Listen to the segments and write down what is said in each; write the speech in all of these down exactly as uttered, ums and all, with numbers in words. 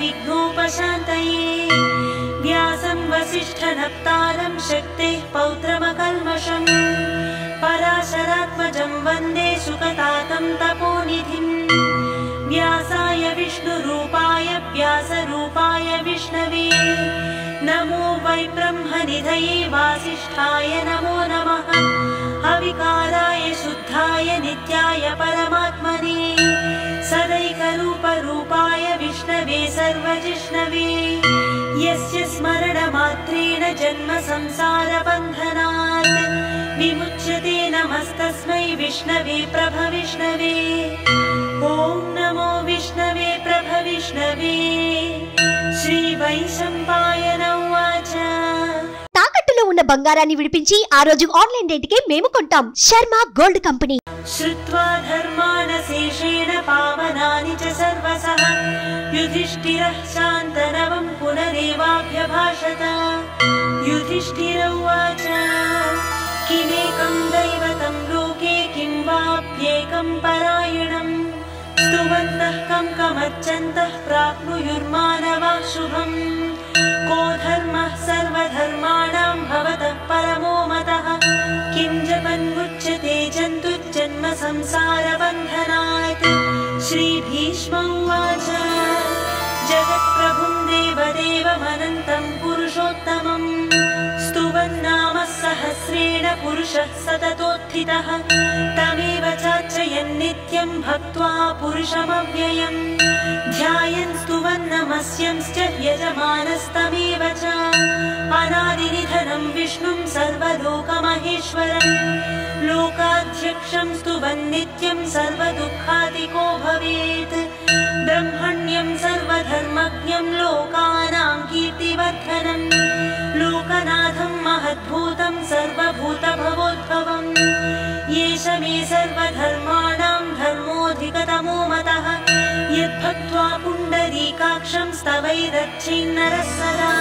सर्वविघ्नोपशान्तये व्यासं वसिष्ठनप्तारं शक्तेः पौत्रमकल्मषम् पराशरात्मजं वन्दे सुखतातं तपोनिधिम् व्यासाय विष्णुरूपाय व्यासरूपाय विष्णवे नमो वै ब्रह्मनिधये वासिष्ठाय नमो नमः अविकाराय शुद्धाय नित्याय परमात्मने सदैकरूपरूपाय विष्णवे सर्वजिष्णवे यस्य स्मरणमात्रेण जन्म संसारबन्धनात् विमुच्यते नमस्तस्मै विष्णवे प्रभविष्णवे ॐ नमो विष्णवे प्रभविष्णवे श्री वैशंपायन उवाच ताकट्टुलो उन्न बंगारानि विडिपिंची आ रोजु आन्लैन् रेट्के मेमु कोंटां शर्मा गोल्ड कंपनी श्रुत्वा धर्मान् शेषेण पावनानि च सर्वसः युधिष्ठिरः शान्तनवं पुनरेवाभ्यभाषत युधिष्ठिर उवाच किमेकं दैवतं लोके किं वाप्येकं परायणं स्तुवन्तः कं कमर्चन्तः प्राप्नुयुर्मानवाः शुभम् को धर्मः सर्वधर्माणां भवतः परमो मतः किं जपन् मुच्यते जन्तुर्जन्म संसारबन्धनात् श्री भीष्म उवाच जगत्प्रभुं देवदेवमनन्तं पुरुषोत्तमं स्तुवन्नामः सहस्रेण पुरुषः सततोत्थितः तमेव चार्चयन् नित्यं भक्त्वा पुरुषमव्ययम् ध्यायन् स्तुवन्नमस्यंश्च यजमानस्तमेव च अनादिनिधनं विष्णुं सर्वलोकमहेश्वरं लोकाध्यक्षं स्तुवन्नित्यं सर्वदुःखादिको भवेत् ब्रह्मण्यं सर्वधर्मज्ञं लोकानां कीर्तिवर्धनं लोकनाथं महद्भूतं सर्वभूतभवोद्भवं येष मे सर्वधर्माणां धर्मोऽधिकतमो मतः यद्भक्त्वा पुण्डरीकाक्षं स्तवैरच्छिन्नरः सदा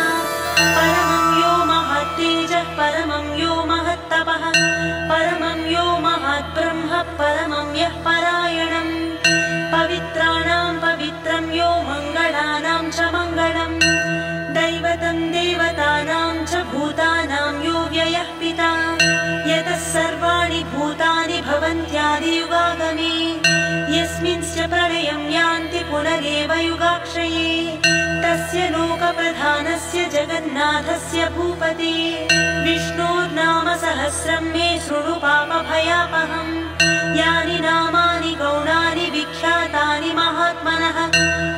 परमं यो महत्तेजः परमं यो महत्तपः परमं यो महद्ब्रह्म परमं यः परायणम् पवित्राणां पवित्रं यो मङ्गलानां च मङ्गलम् दैवतं देवतानां च भूतानां यो व्ययः पिता यतः सर्वाणि भूतानि भवन्त्यादि युगागमे यस्मिंश्च प्रलयं यान्ति पुनरेव युगाक्षये तस्य लोकप्रधानस्य जगन्नाथस्य भूपते विष्णोर्नाम सहस्रं मे शृणु पापभयापहम् यानि नामानि गौणानि विख्यातानि महात्मनः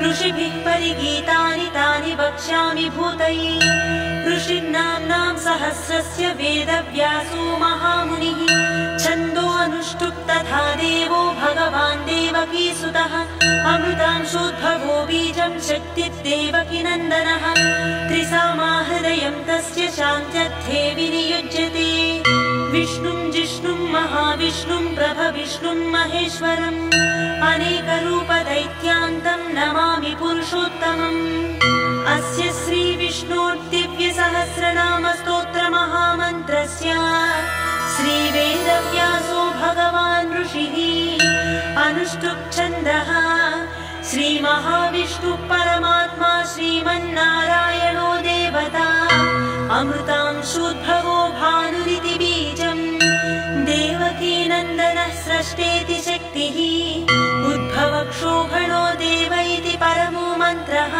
ऋषिभिः परिगीतानि तानि वक्ष्यामि भूतये ऋषीणां सहस्रस्य वेदव्यासो महामुनिः छन्दो अनुष्टुप् तथा देवो भगवान् देवकीसुतः अमृतांशोद्भवो बीजं शक्तिर्देवकीनन्दनः त्रिसामा हृदयं तस्य शान्त्यै विनियुज्यते विष्णुं जिष्णुं महाविष्णुं प्रभविष्णुं महेश्वरम् अनेकरूपदैत्यान्तं नमामि पुरुषोत्तमम् अस्य श्री विष्णोर्दिव्यसहस्रनाम स्तोत्रमहामन्त्रस्य श्री वेदव्यासो भगवान् ऋषिः अनुष्टुप्छन्दः श्री महाविष्णुः परमात्मा श्रीमन्नारायणो देवता अमृतांशोद्भवो भानुरिति बीजम् देवकीनन्दनः स्रष्टेति शक्तिः उद्भवक्षोभणो देव इति परमो मन्त्रः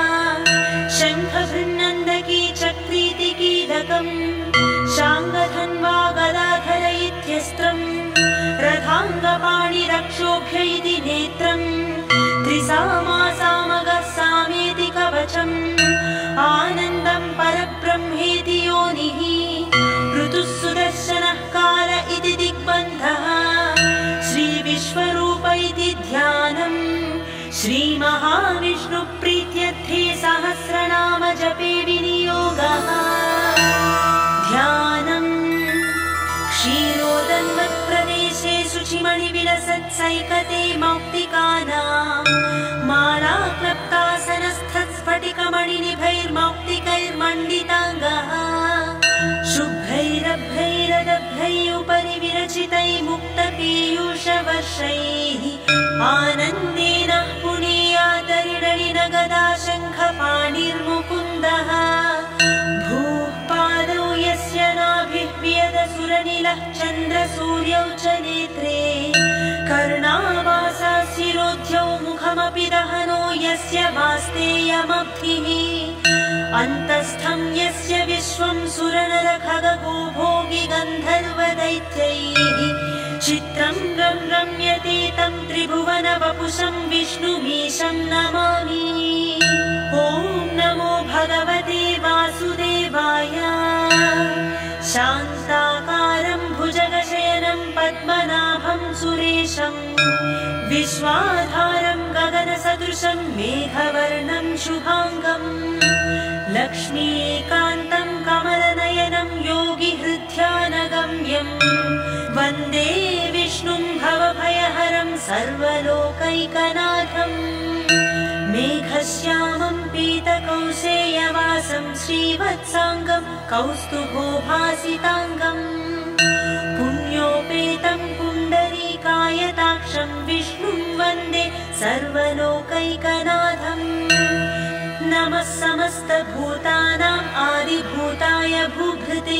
शङ्खवृन्नन्दकी चक्रीति कीलकम् शाङ्गधन्वा गदाधर इत्यस्त्रम् रथाङ्गपाणिरक्षोभ्य इति नेत्रम् त्रिसामा सामगः सामेति कवचम् आनन्दं परब्रह्मेति योनिः ऋतुः सुदर्शनः काल इति दिग्बन्धः श्रीविश्वरूप इति ध्यानम् श्रीमहाविष्णुप्रीत्यर्थे सहस्रनाम जपे विनियोगः ध्यानम् क्षीरोदन्वत्प्रदेशे शुचिमणिविलसत्सैकते मौक्तिकानां मालाक्लप्तासनस्थस्फटिकमणिनिभैर्मौक्तिकैर्मण्डिताङ्गः शुभ्रैरभ्रैरदभ्रैरुपरि विरचितैर्मुक्तपीयूषवर्षैः आनन्देन पुनीयातरिणिन गदा शङ्खपाणिर्मुकुन्दः भूपादौ यस्य नाभिः व्यदसुरनिलः चन्द्रसूर्यौ च नेत्रे कर्णावासः शिरोध्यौ मुखमपि दहनो यस्य वास्तेयमब्धिः अन्तस्थं यस्य विश्वं सुरनरखगो भोगि गन्धर्वदैत्यैः चित्रं रं रम्यते तं त्रिभुवन वपुषं विष्णुमीशं नमामि। ॐ नमो भगवते वासुदेवाय। शान्ताकारं भुजगशयनं पद्मनाभं सुरेशं विश्वाधारं गगनसदृशं मेघवर्णं शुभाङ्गं लक्ष्मीकान्तं कमलनयनं योगिहृध्यानगम्यं वन्दे विष्णुं भवभयहरं सर्वलोकैकनाथं मेघश्यामं पीतकौसेयवासं श्रीवत्साङ्गं कौस्तुभोभासिताङ्गं पुण्योपेतं पुण्डरीकायताक्षं विष्णुं वन्दे सर्वलोकैकनाथं। नमः समस्तभूतानां आदिभूताय भूभृते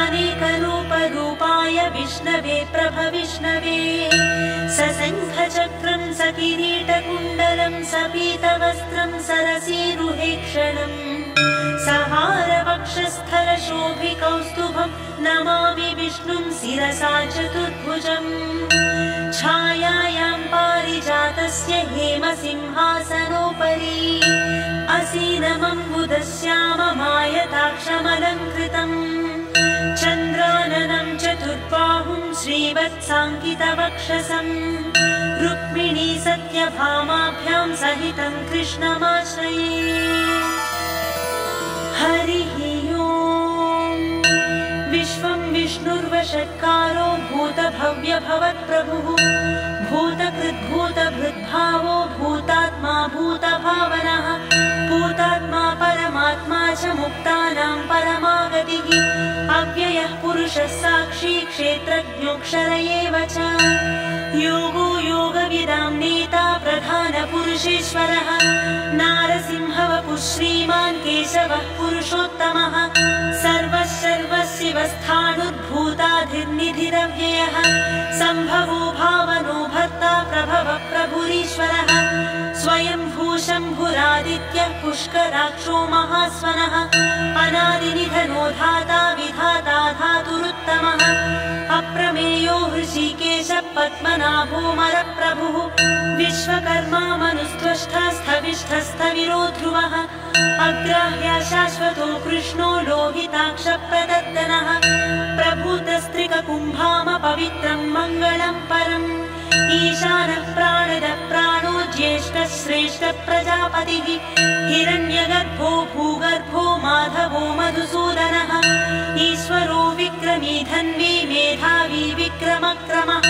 अनेकरूपरूपाय विष्णवे प्रभविष्णवे सशङ्खचक्रं सकिरीटकुण्डलं सपीतवस्त्रं सरसीरुहेक्षणं सहारवक्षस्थलशोभिकौस्तुभं नमामि विष्णुं शिरसा चतुर्भुजम् छायायां पारिजातस्य हेमसिंहासनोपरि आसीनमम्बुदश्याममायताक्षमलङ्कृतं चन्द्राननं चतुर्बाहुं श्रीवत्साङ्कितवक्षसं रुक्मिणी सत्यभामाभ्यां सहितं कृष्णमाश्रये। हरिः ॐ। विश्वं विष्णुर्वषट्कारो भूतभव्यभवत्प्रभुः भूतकृद्भूतभृद्भावो भूतात्मा भूतभावनः भूतात्मा परमात्मा च मुक्तानां परमागतिः अव्ययः पुरुषः साक्षी क्षेत्रज्ञोऽक्षर एव च योगो योगविदां नेता प्रधानपुरुषेश्वरः नारसिंहवपुः श्रीमान् केशवः पुरुषोत्तमः सर्वः सर्वः शिवस्थाणुर्भूताधिर्निधिरव्ययः सम्भवो भावनो भर्ता प्रभवः प्रभुरीश्वरः स्वयंभूशम्भुरादित्यः पुष्कराक्षो महास्वनः अनादिनिधनो धाता विधाता धातुरुत्तमः अप्रमेयो हृषीकेशः पद्मनाभोऽमरप्रभुः विश्वकर्मा मनुस्त्वष्टा स्थविष्ठस्थविरो ध्रुवः अग्राह्य शाश्वतो कृष्णो लोहिताक्षप्रदत्तनः प्रभूतस्त्रिककुम्भाम पवित्रं मङ्गलं परम् ईशानः प्राणदः प्राणो ज्येष्ठः श्रेष्ठः प्रजापतिः हिरण्यगर्भो भूगर्भो माधवो मधुसूदनः ईश्वरो विक्रमी धन्वी मेधावी विक्रमक्रमः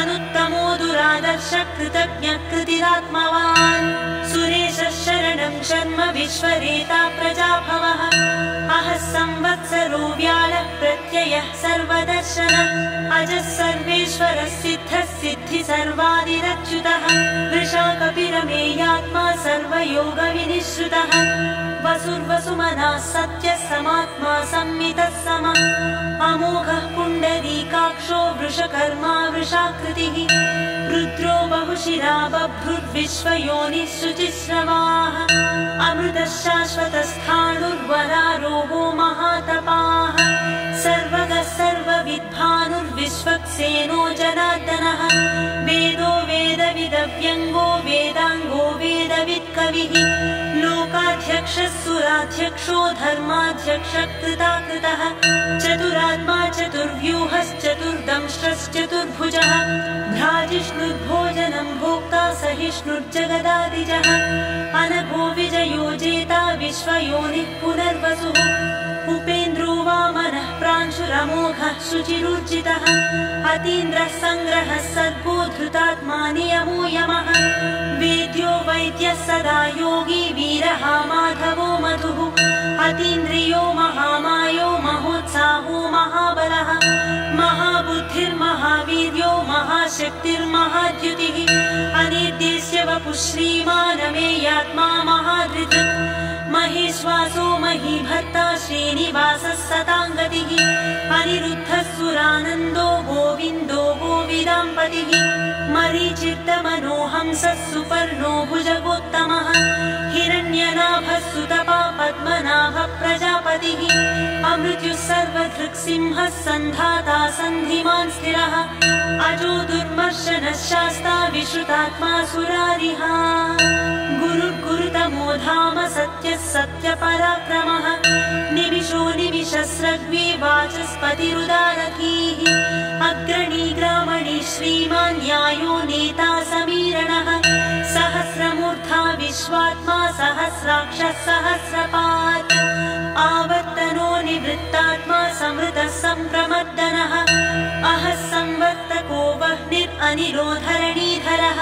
अनुत्तमो दुरादर्श कृतज्ञकृतिरात्मवान् सुरेशः शरणं शर्म विश्वरेता प्रजाभवः अहः संवत्सरो व्यालः प्रत्ययः सर्वदर्शनः अजः सर्वेश्वरः सिद्धः सिद्धि सर्वादिरच्युतः वृषाकपिरमेयात्मा सर्वयोगविनिश्रुतः वसुर्वसुमनः सत्यः समात्मा सम्मितः समः अमोघः पुण्डरीकाक्षो वृषकर्मा वृषाकृतिः रुद्रो बहुशिरा बभ्रुर्विश्वयोनिः शुचिश्रवाः अमृतः शाश्वतस्थाणुर्वरारोहो महातपाः सर्वगः सर्वविद्भानुर्विश्वक्सेनो जनार्दनः वेदो वेदविदव्यङ्गो वेदाङ्गो वेदवित्कविः लोकाध्यक्षः सुराध्यक्षो धर्माध्यक्षः कृताकृतः चतुरात्मा चतुर्व्यूहश्चतुर्दंश्चतुर्भुजः भ्राजिष्णुर्भोजनं भोक्ता सहिष्णुर्जगदादिजः अनघो विजयो जेता विश्वयोनिः पुनर्वसुः उपेन्द्रो वामनः प्रांशुरमोघः शुचिरुर्जितः अतीन्द्रः सङ्ग्रहः सर्गो धृतात्मा नियमो यमः वेद्यो वैद्यः सदा योगी वीरः माधवो मधुः अतीन्द्रियो महामायो महोत्साहो महाबलः महाबुद्धिः महावीर्यो महाशक्तिर्महाद्युतिः अनिर्देश्य वपुः श्रीमानमेयात्मा महाधृतिः महेश्वासो महीभर्ता श्रीनिवासः सताङ्गतिः अनिरुद्धः सुरानन्दो गोविन्दो गोविदाम्पतिः मरीचित्तमनोहंसः सुपर्णो भुजगोत्तमः हिरण्यनाभः सुतपा पद्मनाभः प्रजापतिः अमृत्युः सर्वदृक्सिंहः सन्धाता सन्धिमान् स्थिरः अजो दुर्मर्शनः शास्ता विश्रुतात्मा सुरारिः गुरुर्गुरुतमो धाम सत्यः सत्यपराक्रमः निमिषो निमिषस्रग्वी वाचस्पतिरुदारकीः अग्रणी ग्रामणी श्रीमान् न्यायो नेता समीरणः सहस्रमूर्धा विश्वात्मा सहस्राक्षः सहस्रपात् आवर्तनो निवृत्तात्मा समृतः सम्प्रमर्दनः अहः संवर्तको वह्निरनिरोधरणीधरः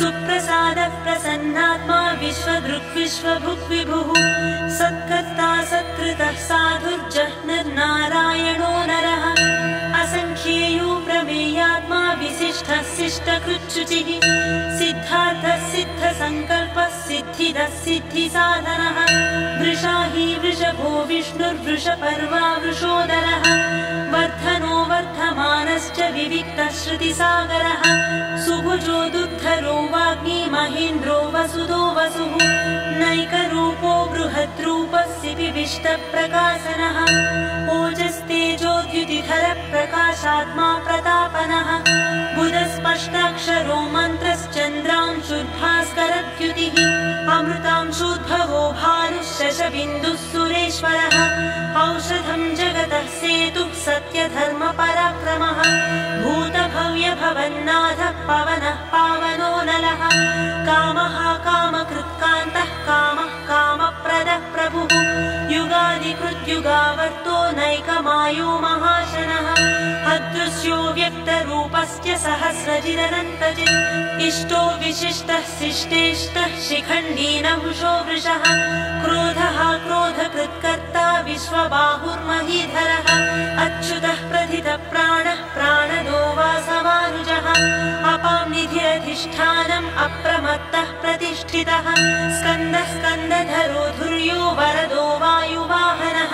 सुप्रसादः प्रसन्नात्मा विश्वदृक् विश्वभुक् विभुः सत्कर्ता सत्कृतः साधुर्जह्निर्नारायणो नरः असंख्येयो प्रमेयात्मा विशिष्टः शिष्टकृच्छुचिः सिद्धार्थः सिद्धसङ्कल्पः सिद्धिदः सिद्धिसाधनः वृषा हि वृषभो विष्णुर्वृषपर्वा वृषोदरः वर्धनो वर्धमानश्च विविक्तः श्रुतिसागरः सुभुजो दुग्धरो वाग्मी महेन्द्रो वसुतो वसुः नैकरूपो बृहद्रूपस्य विविष्टप्रकाशनः ओजस्तेजोद्युतिधरः प्रकाशात्मा प्रतापनः बुधस्पष्टाक्षरो मन्त्रश्चन्द्रांशुर्भास्करद्युतिः अमृतांशुद्भवो भानुशशबिन्दुः सुरेश्वरः औषधं जगतः सेतुः सत्यधर्मपराक्रमः भूतभव्यभवन्नाथः पवनः पावनो नलः कामः कामकृत्कान्तः कामः कामप्रदः प्रभुः युगादिकृद्युगावर्तो नैकमायो महाशनः अदृश्यो व्यक्तरूपस्य सहस्रजिदनन्तजित् इष्टो विशिष्टः शिष्टेष्टः शिखण्डी नहुषो वृषः क्रोधः क्रोधकृत्कर्ता विश्वबाहुर्महीधरः अच्युतः प्रथितः प्राणः प्राणदो वासवानुजः अपां निधिरधिष्ठानम् अप्रमत्तः प्रतिष्ठितः स्कन्दः स्कन्दधरो धुर्यो वरदो वायुवाहनः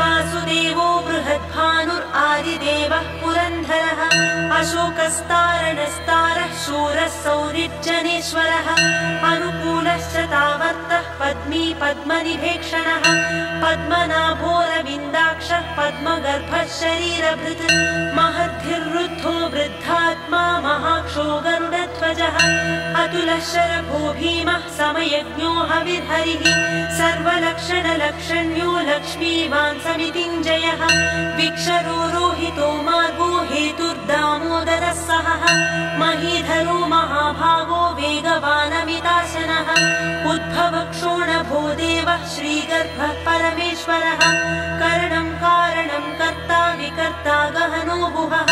वासुदेवो बृहद्भानुरादिदेवः पुरन्धरः अशोकस्तारणस्तारः शूरः सौरिज्जनेश्वरः अनुकूलश्च तावर्तः पद्मी पद्मनिभेक्षणः पद्मनाभोरविन्दाक्षः पद्मगर्भः शरीरभृत् महद्धिर्वृद्धो वृद्धात्मा महाक्षो गरुडध्वजः अतुलः शरभो भीमः समयज्ञो हविर्हरिः सर्वलक्षणलक्षण्यो लक्ष्मीवान् समितिञ्जयः विक्षरो रोहितो मार्गो हेतुर्दामोदरः सहः महीधरो महाभागो वेगवानमिताशनः उद्भवक्षोणभो देवः श्रीगर्भः परमेश्वरः करणं कारणं कर्ता विकर्ता गहनो भुवः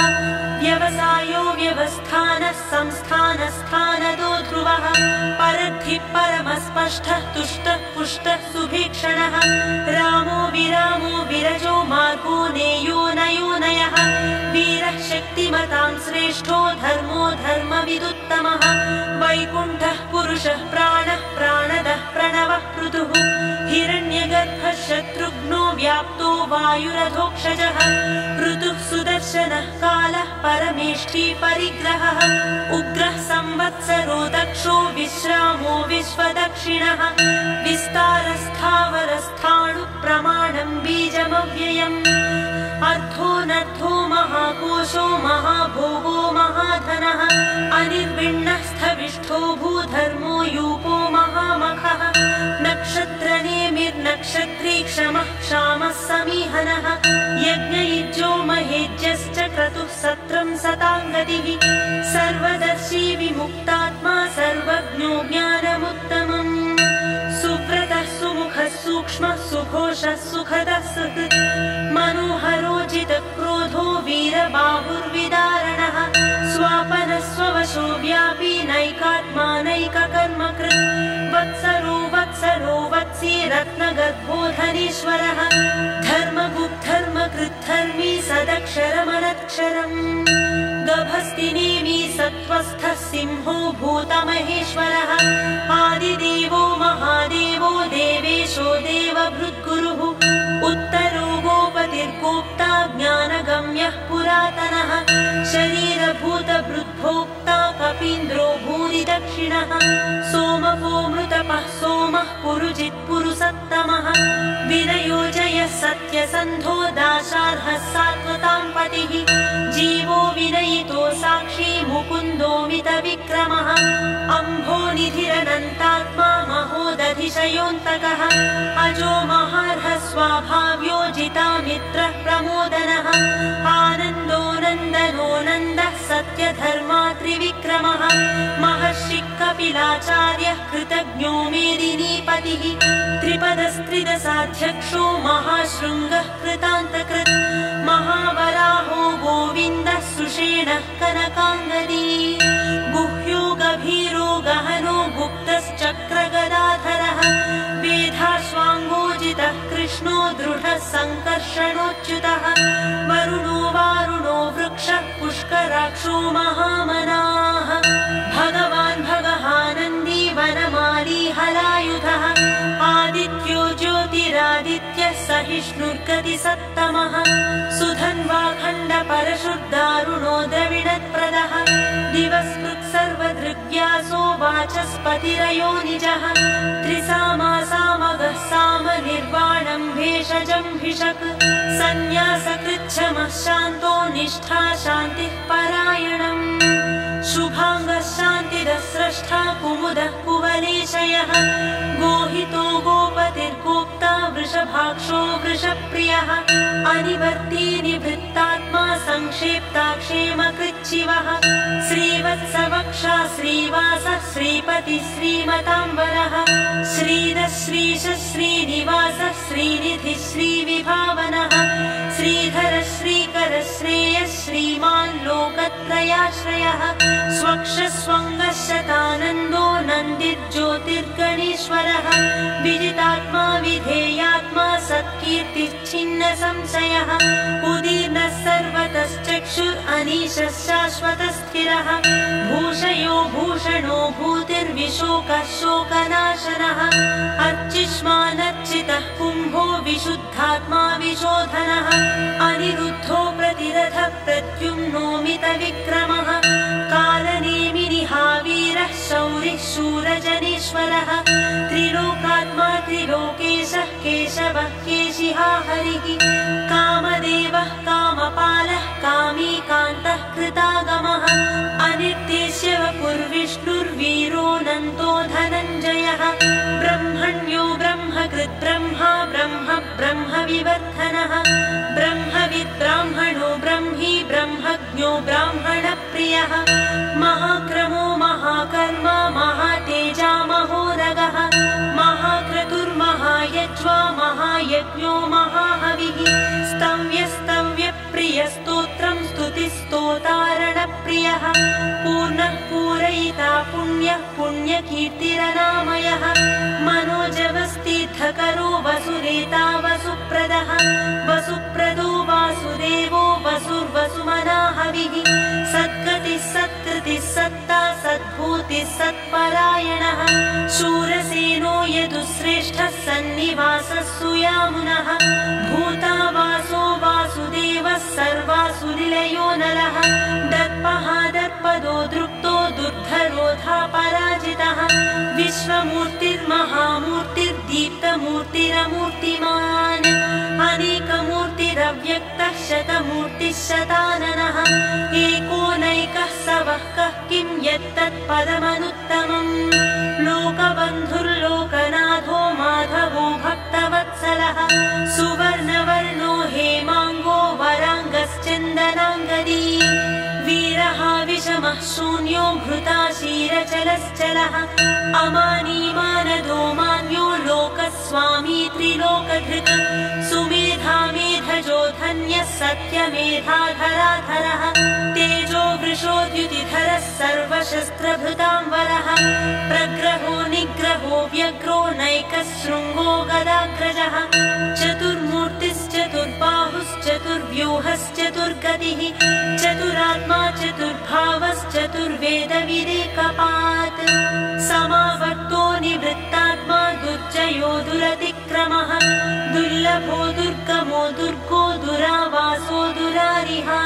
व्यवसायो व्यवस्थानः संस्थानस्थानदो ध्रुवः परद्धिः परमस्पष्टः तुष्टः पुष्टः सुभीक्षणः रामो विरामो विरजो मार्गो नेयो नयो नयः वीरः शक्तिमतां श्रेष्ठो धर्मो धर्मविदुत्तमः वैकुण्ठः पुरुषः प्राणः प्राणदः प्रणवः ऋतुः हिरण्यगर्भः शत्रुघ्नो व्याप्तो वायुरधोक्षजः ऋतुः सुदर्शनः कालः परमेष्ठी परिग्रहः उग्रः संवत्सरो दक्षो विश्रामो विश्वदक्षिणः विस्तारस्थावरस्थाणुः प्रमाणं बीजमव्ययम् अर्थो नर्थो महाकोशो महाभोगो महाधनः अनिर्विण्णः स्थविष्ठो भूधर्मो यूपो महामखः नक्षत्रनेमिर्नक्षत्री क्षमः क्षामः समीहनः यज्ञयज्ञो महेज्यश्च क्रतुः सत्रं सताङ्गतिः सर्वदर्शी विमुक्तात्मा सर्वज्ञो ज्ञानमुत्तमम् सुव्रतः सुमुखः सूक्ष्मः सुघोषः सुखदः सुकृत् मनोहरो जितक्रोधो वीरबाहुर्विदारणः स्वापनः स्ववशो व्यापी नैकात्मानैककर्मकृत् वत्सरो वत्सरो वत्सी रत्नगर्भो धनेश्वरः धर्मगुप् धर्म कृद्धर्मी सदक्षरमनक्षरम् गभस्ति नेमि सत्वस्थः सिंहो भूतमहेश्वरः आदिदेवो महादेवो देवेशो देवभृद्गुरुः उत्तरो गोपतिर्गोप्ता ज्ञानगम्यः पुरातनः शरीरभूतभृद्भोक्ता कपीन्द्रो भूरि दक्षिणः सोमको मृतपः सोमः पुरुजित्पुरुषोत्तमः विनयोजयः सत्यसन्धो दाशार्हः सात्वतां पतिः जीवो विनयितो साक्षी मुकुन्दो मितविक्रमः अम्भो निधिरनन्तात्मा महोदधिशयोऽन्तकः अजो महार्हः स्वाभाव्यो जितामित्रः प्रमोदनः आनन्दो नन्दनो नन्दः सत्यधर्मा त्रिविक्रमः महर्षिः कपिलाचार्यः कृतज्ञो मेदिनीपतिः त्रिपदस्त्रिदशाध्यक्षो महाशृङ्गः कृतान्तकृत् महावराहो गोविन्दः सुषेणः कनकाङ्गदी गुह्यो गभीरो गहनो गुप्तश्चक्रगदाधरः वेधाश्वाङ्गोजितः कृष्णो दृढः सङ्कर्षणोच्युतः वरुणो वारुणो वृक्षः पुष्कराक्षो महामनाः भगवान् भगहानन्दी वनमाली हलायुधः आदित्यो ज्योतिरादित्यः सहिष्णुर्गतिसत्तमः सुधन्वा खण्डपरशुर्दारुणो द्रविणत्प्रदः दिवस्कृत्सर्वदृग्यासो वाचस्पतिरयो निजः त्रिसामा सामगः साम निर्वाणं भेषजं भिषक् संन्यासकृच्छमः शान्तो निष्ठा शान्तिः परायणम् शुभाङ्गः शान्तिदः स्रष्टा कुमुदः कुवलेशयः गोहितो गोपतिर्गोप्ता वृषभाक्षो वृषप्रियः अनिवर्ती निवृत्तात्मा संक्षेप्ताक्षेमकृच्छिवः श्रीवत्सवक्षा श्रीवासः श्रीपतिः श्रीमताम्बरः श्रीदः श्रीशः श्रीनिवासः श्रीनिधिः श्रीविभावनः श्रीधरः श्रीकरः श्रेयः श्रीमान् लोकत्रयाश्रयः स्वक्षः स्वङ्गः शतानन्दो नन्दिर्ज्योतिर्गणेश्वरः विजितात्मा विधेयात्मा सत्कीर्तिच्छिन्न संशयः उदीर्णः सर्वतश्चक्षुरनीशः शाश्वतस्थिरः भूषयो भूषणो भूतिर्विशोकः शोकनाशनः अर्चिष्मानर्चितः कुम्भो विशुद्धात्मा विशोधनः अनिरुद्धो प्रतिरथः प्रद्युम्नो मितविक्रमः कालनेमिनि हावीरः शौरिः शूरजनेश्वरः त्रिलोकात्मा त्रिलोकेशः केशवः केशिहा हरिः कामदेवः कामपालः कामीकान्तः कृतागमः अनिर्देश्य वपुर्विष्णुर्वीरो नन्तो धनञ्जयः ब्रह्मण्यो ब्रह्मकृत् ब्रह्मा ब्रह्म ब्रह्मविवर्धनः ब्रह्मविद् ब्राह्मणो ब्रह्मी ब्रह्मज्ञो ब्राह्मणप्रियः महाक्रमो महाकर्मा महातेजा महोदगः महाक्रतुर्महायज्वा महायज्ञो महाहविः स्तव्यस्तव्यप्रियस्तोत्रं स्तुतिस्तोतारणप्रियः पूर्णः पूरयिता पुण्यः पुण्यकीर्तिरनामयः मनोजवस्तीर्थकरो वसुरेता वसुप्रदः वसुप्रदो वासुदेवो वसुर्वसुमना हविः सद्गतिः सत्कृतिः सत्ता सद्भूतिः सत्परायणः शूरसेनो यदुश्रेष्ठः सन्निवासः सुयामुनः भूतावासो वासुदेवः सर्वासुनिलयो नरः दर्पः दर्पदो दृप्तो दुर्धरोधा पराजितः विश्वमूर्तिर्महामूर्तिर्दीप्तमूर्तिरमूर्तिमान् अनेकमूर्तिरव्यक्तः शतमूर्तिः शताननः एको नैकः स वः कः किं यत्तत्पदमनुत्तमम् लोकबन्धुर्लोकनाथो माधवो भक्तवत्सलः सुवर्णवर्णो हेमाङ्गो वराङ्गश्चन्दनाङ्गदी वीरः विषमः शून्यो घृताशीरचलश्चलः अमानीमानदो मान्यो लोकस्वामी त्रिलोकधृत् सुमेधा मेधजो धन्यः सत्यमेधाधराधरः तेजो वृषोद्युतिधरः सर्वशस्त्रभृताम्बरः प्रग्रहो निग्रहो व्यग्रो नैकः शृङ्गो गदाग्रजः चतुर्मूर्तिश्चतुर्बाहुश्चतुर् व्यूहश्चतुर्गतिः चतुरात्मा चतुर्भावश्चतुर्वेदविदेकपात् समावर्तो निवृत्तात्मा दुर्जयो दुरतिक्रमः दुर्लभो दुर्गमो दुर्गो दुरावासो दुरारिहा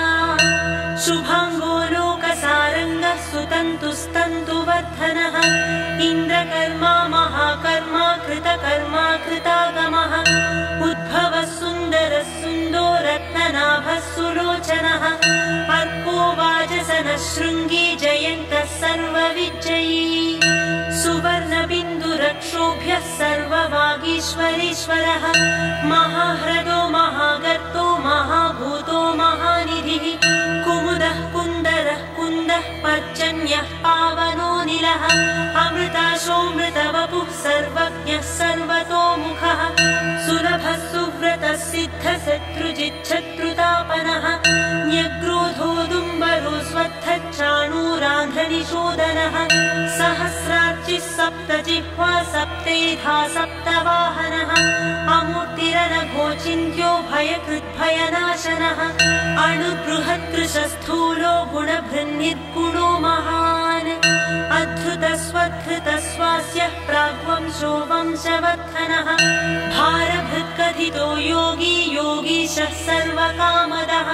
शुभांगो लोकसारङ्गः सुतन्तुस्तन्तुवर्धनः इन्द्रकर्मा महाकर्मा कृतकर्मा कृतागमः उद्भवः सुन्दरः सुन्दो रत्ननाभः सुलोचनः अर्को वाजसनः शृङ्गी जयन्तः सर्वविजयी सुवर्णबिन्दुरक्षोभ्यः सर्ववागीश्वरीश्वरः महाह्रदो महागर्तो महाभूतो महानिधिः कुमुदः कुन्दरः कुन्दः पर्जन्यः पावनो नीलः अमृताशोऽमृतवपुः सर्वज्ञः सर्वतोमुखः सुलभः सुव्रतः सिद्धः शत्रुजिच्छत्रुतापनः न्यग्रोधोदुम्बरो स्वत्थः चाणूरान्ध्रनिषोदनः सहस्रार्चिः सप्तजिह्वा सप्तेधा सप्तवाहनः अमूर्तिरनघोचिन्त्यो भयकृद्भयनाशनः अणुबृहत्कृशस्थूलो गुणभृन्निर्गुणो महान् अधृतस्वधृतस्वास्यः प्राग्वंशो वंशवर्धनः भारभृत्कथितो योगी योगीशः सर्वकामदः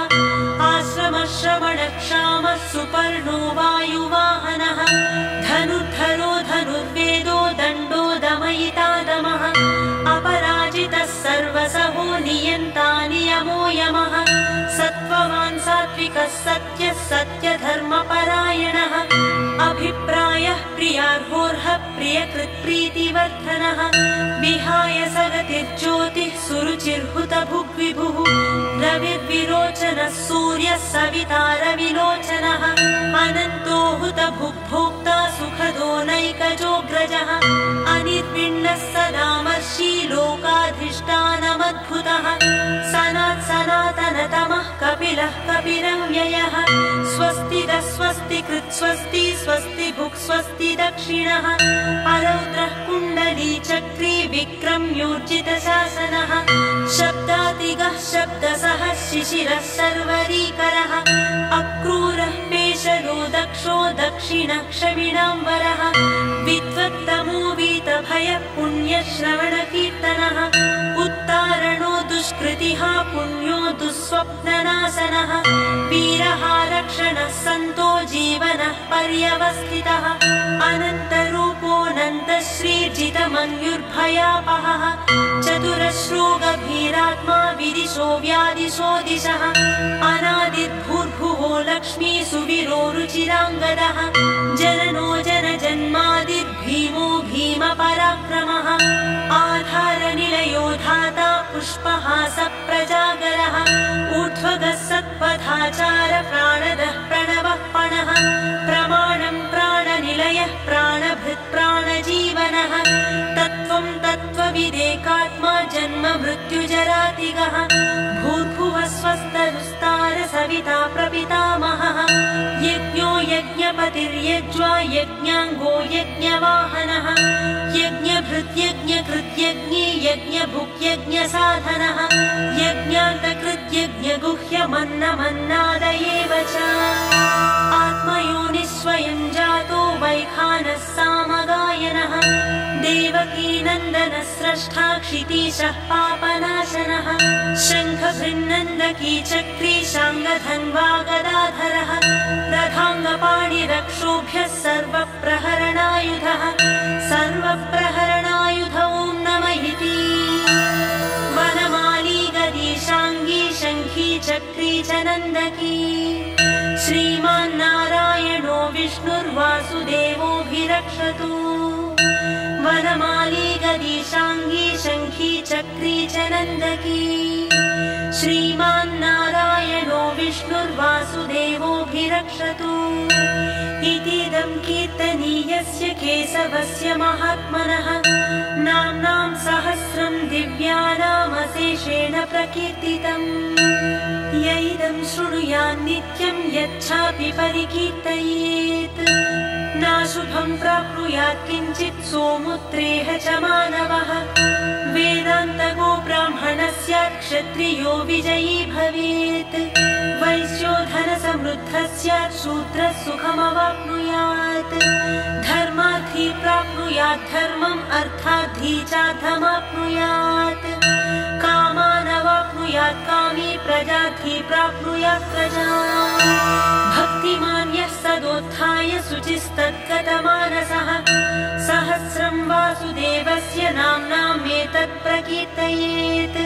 आश्रमश्रवणः क्षामः सुपर्णो वायुवाहनः धनुर्धरो धनुर्वेदो दण्डो दमयिता दमः अपराजितः सर्वसहो नियन्ता नियमो यमः सत्त्ववान् सात्विकः सत्यः सत्यधर्मपरायणः अभिप्रायः प्रियार्होर्ह प्रियकृत्प्रीतिवर्धनः विहाय सगतिर्ज्योतिः सुरुचिर्हुतभुग्विभुः रविर्विरोचनः सूर्यः सविता रविलोचनः अनन्तो हुतभुग्भोक्ता सुखदो नैकजोऽग्रजः अनिर्विण्णः सदामर्षि लोकाधिष्ठानमद्भुतः सनात् सनातनतमः कपिलः कपिलव्ययः स्वस्तिदः स्वस्तिकृत् स्वस्ति स्वस्ति भुक् स्वस्ति दक्षिणः अरौद्रः कुण्डली चक्री विक्रम्योर्जितशासनः शब्दातिगः शब्दसः शिशिरः शर्वरीकरः अक्रूरः पेशरो दक्षो दक्षिणः क्षविणां वरः विद्वत्तमो वीतभयः पुण्यश्रवणकीर्तनः उत्तारणो दुष्कृतिः पुण्यो दुःस्वप्ननाशनः वीरः रक्षणः सन्तो जीवनः पर्यवस्थितः अनन्तरूपोऽनन्तश्रीर्जितमन्युर्भयापहः चतुरश्रो गभीरात्मा विदिशो व्यादिशो दिशः अनादिर्भूर्भुवो लक्ष्मी सुवीरो रुचिराङ्गदः जननो जनजन्मादिर्भीमो भीमपराक्रमः आधारनिलयो धाता पुष्पहास प्रजागरः ऊर्ध्वगः सत्पथाचार प्राणदः प्रणवः पणः प्रमाणं प्राणनिलयः प्राणभृत्प्राणजीवनः तत्त्वं तत्त्वविदेकात्मा जन्म मृत्युजरातिगः भूर्भुवः स्वस्तनुस्तार सविता प्रपितामहः यज्ञो यज्ञपतिर्यज्वा यज्ञाङ्गो यज्ञवाहनः यज्ञभृत्यज्ञकृत्यज्ञे यज्ञभुक्यज्ञसाधनः यज्ञान्तकृत्यज्ञगुह्यमन्नमन्नादयेव च आत्मयोनिः स्वयं जातो वैखानः सामगायनः देवकीनन्दनः स्रष्टा क्षितीशः पापनाशनः शङ्खभृन्नन्दकी चक्री शाङ्गधन्वा गदाधरः रथाङ्गपाणिरक्षोभ्यः सर्वप्रहरणायुधः सर्वप्रहरणायुधौ नम इति वनमाली गदीशाङ्गी शङ्खी चक्री च नन्दकी श्रीमान्नारायणो विष्णुर्वासुदेवोऽभिरक्षतु वनमाली गदीशाङ्गी शङ्खी चक्री च नन्दकी श्रीमान्नारायणो विष्णुर्वासुदेवोऽभिरक्षतु इतीदं कीर्तनीयस्य केशवस्य महात्मनः नाम्नां सहस्रं दिव्यानामशेषेण प्रकीर्तितम् यैदं शृणुयान् नित्यं यच्छापि परिकीर्तयेत् नाशुभं प्राप्नुयात् किञ्चित् सोमुत्रेह च मानवः वेदान्तगो ब्राह्मणः स्यात् क्षत्रियो विजयी भवेत्, वैश्यो धन समृद्धः स्यात्, शूद्रः सुखमवाप्नुयात्, धर्मार्थी प्राप्नुयात् धर्मम्, अर्थार्थी च धमाप्नुयात्, कामानवाप्नुयात् कामी, प्रजार्थी प्राप्नुयात् प्रजाम्। भक्तिमान्यः सदोत्थाय शुचिस्तत्गतमानसः, सहस्रं वासुदेवस्य नाम्नामेतत् प्रकीर्तयेत्।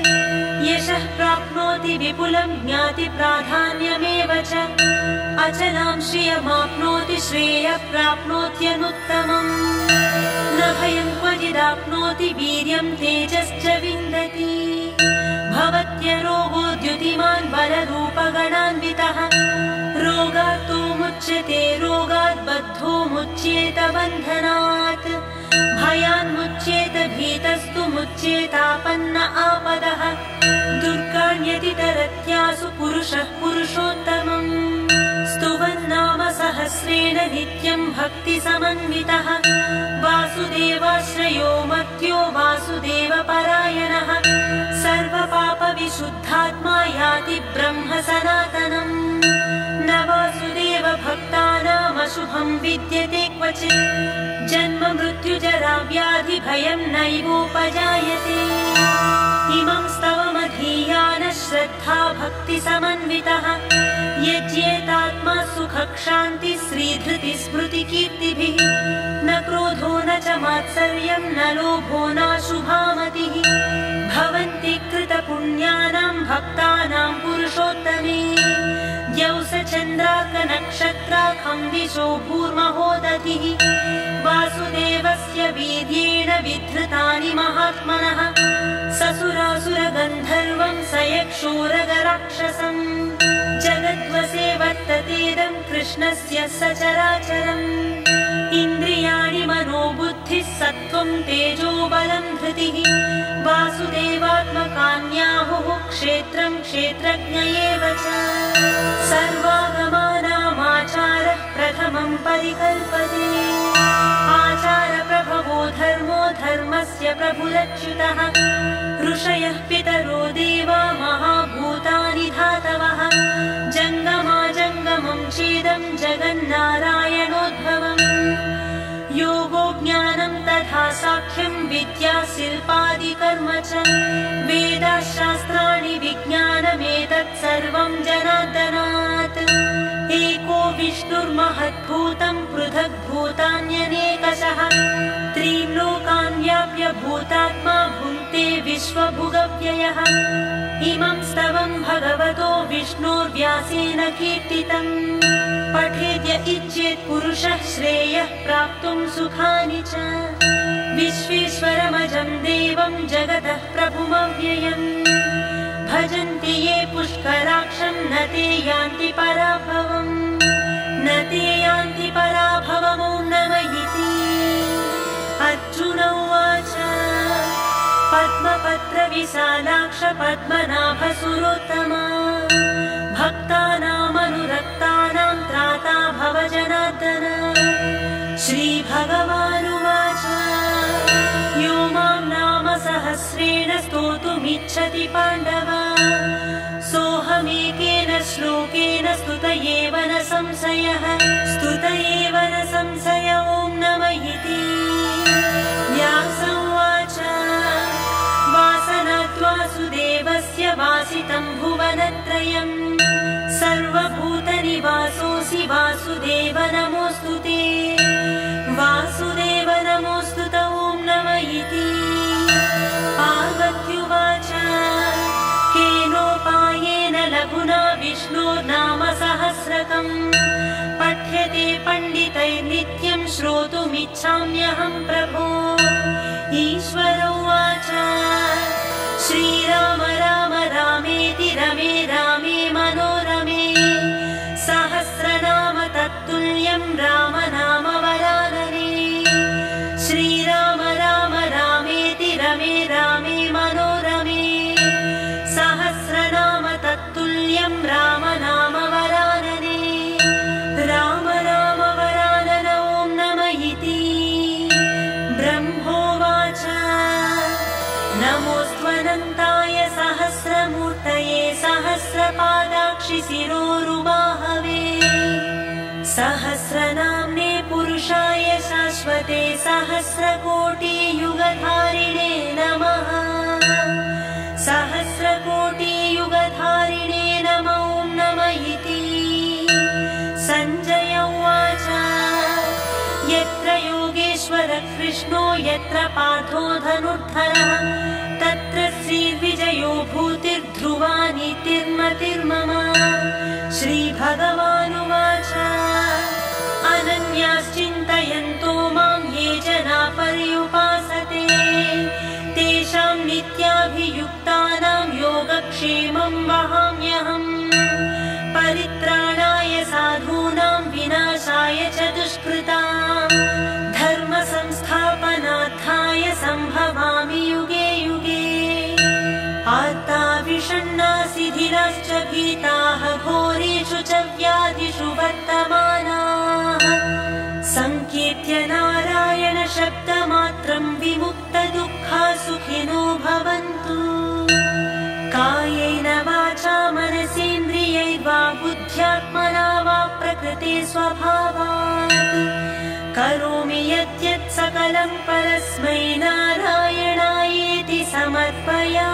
यशः प्राप्नोति विपुलं ज्ञाति प्राधान्यमेव च, अचलां श्रियमाप्नोति श्रेयः प्राप्नोत्यनुत्तमम्। न भयं क्वचिदाप्नोति वीर्यं तेजश्च विन्दति, भवत्यरोगो द्युतिमान् बलरूपगणान्वितः। रोगातो मुच्यते रोगात्, बद्धो मुच्येत बन्धनात्, भयान् मुच्येत भीतस्तु मुच्येतापन्न आपदः। दुर्गाण्यतितरत्यासु पुरुषः पुरुषोत्तमम्, स्तुवन्नाम सहस्रेण नित्यं भक्तिसमन्वितः। वासुदेवाश्रयो मत्यो वासुदेवपरायणः, सर्वपापविशुद्धात्मा याति ब्रह्म सनातनम्। न वासुदेव भक्तानामशुभं विद्यते क्वचित्, जन्म मृत्युजराव्याधिभयं नैवोपजायते। इमं स्तवमधीयानः श्रद्धा भक्तिसमन्वितः, यज्येतात्मा सुखक्षान्ति श्रीधृतिस्मृतिकीर्तिभिः। न क्रोधो न च मात्सर्यं, न लोभो नाशुभामतिः, भवन्ति कृतपुण्यानां भक्तानां पुरुषोत्तमे। द्यौसचन्द्रार्कनक्षत्राखं दिशो भूर्महो दधिः, वासुदेवस्य वीर्येण विधृतानि महात्मनः। ससुरासुरगन्धर्वं सयक्षोरगराक्षसम्, जगद्वसे वर्ततेदं कृष्णस्य सचराचरम्। इन्द्रियाणि मनोबुद्धिः सत्त्वं तेजो बलं धृतिः, वासुदेवात्मकान्याहुः क्षेत्रं क्षेत्रज्ञ एव च। सर्वागमानामाचारः प्रथमं परिकल्पते, आचारप्रभवो धर्मो धर्मस्य प्रभुरच्युतः। ऋषयः पितरो देवा महाभूतानि धातवः, जङ्गमाजङ्गमं चेदं जगन्नारायणोद्भवम्। योगो ज्ञानं तथा साख्यं विद्या शिल्पादिकर्म च, वेदशास्त्राणि विज्ञानमेतत् सर्वं जनार्दनात्। एको विष्णुर्महद्भूतं पृथग्भूतान्यनेकशः, त्रीन् लोकान् व्याप्य भूतात्मा भुङ्क्ते विश्वभुगव्ययः। इमं स्तवं भगवतो विष्णुर्व्यासेन कीर्तितम्, पठेद्य इच्छेत् पुरुषः श्रेयः प्राप्तुं सुखानि च। विश्वेश्वरमजं देवं जगतः प्रभुमव्ययम्, भजन्ति ये पुष्कराक्षं न ते यान्ति पराभवम्, न ते यान्ति पराभवमो नमयिति। अर्जुन उवाच पद्मपत्रविशालाक्ष पद्मनाभसुरोत्तमा, भक्तानामनुरक्तानां त्राता भव जनार्दन। श्रीभगवानुवाच यो मां नाम सहस्रेण स्तोतुमिच्छति पाण्डव, सोऽहमेकेन श्लोकेन स्तुत एव न संशयः। स्तुत एव न संशय ॐ नमः इति। व्यासोवाच वासनाद्वासुदेवस्य वासितं भुवनत्रयम्, सर्वभूतनिवासोऽसि वासुदेव नमोऽस्तु ते। वासुदेव नमोऽस्तु ते ॐ नमः इति। पार्वत्युवाच केनोपायेन लघुना विष्णोर्नाम सहस्रकम्, पठ्यते पण्डितैर्नित्यं श्रोतुमिच्छाम्यहं प्रभो। ईश्वर उवाच श्रीराम राम रामेति रमे रामे मनोरमे, सहस्रनाम तत्तुल्यं राम नाम वरानने। श्रीराम राम रामेति रमे रामे मनोरमे, सहस्रनाम तत्तुल्यं राम नाम वरानने। राम राम वरानन ॐ नमः इति। ब्रह्मोवाच नमोऽस्त्वनन्ताय सहस्रमूर्तये। चक्रपादाक्षि शिरोरुबाहवे सहस्रनाम्ने पुरुषाय शाश्वते सहस्रकोटि युगधारिणे नमः। सहस्रकोटि युगधारिणे नमो नमः इति। संजय उवाच यत्र योगेश्वरः कृष्णो यत्र पार्थो धनुर्धरः तत्र श्रीर्विजयो भूतिर्ध्रुवा नीतिर्मतिर्मम। श्रीभगवानुवाच अनन्याश्चिन्तयन्तो मां ये जना पर्युपासते तेषां नित्याभियुक्तानां योगक्षेमं वहाम्यहम्। परित्राणाय साधूनां विनाशाय च दुष्कृतां धर्म संस्थापनार्थाय सम्भवामि युगे युगे। आर्ता विषण्णासि धीराश्च भीताः घोरेषु च व्याधिषु वर्तमानाः सङ्कीर्त्य नारायण शब्दमात्रं विमुक्तदुःखा सुखिनो भवन्तु। कायेन वाचा मनसेन्द्रियैर्वा बुद्ध्यात्मना वा प्रकृते स्वभावात् करोमि यत् यत् सकलं परस्मै नारायणायेति समर्पयामि।